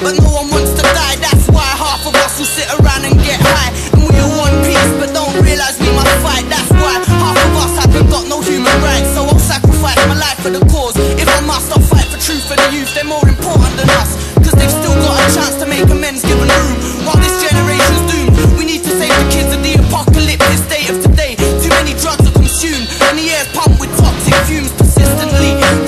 but no one wants to die. That's why half of us will sit around and get high, and we all want peace but don't realise we must fight. That's why half of us haven't got no human rights. So I'll sacrifice my life for the cause. If I must, I'll fight for truth for the youth. They're more important than us, cause they've still got a chance to make amends given room. While this generation's doomed, we need to save the kids of the apocalyptic state of today. Too many drugs are consumed and the air's pumped with toxic fumes persistently.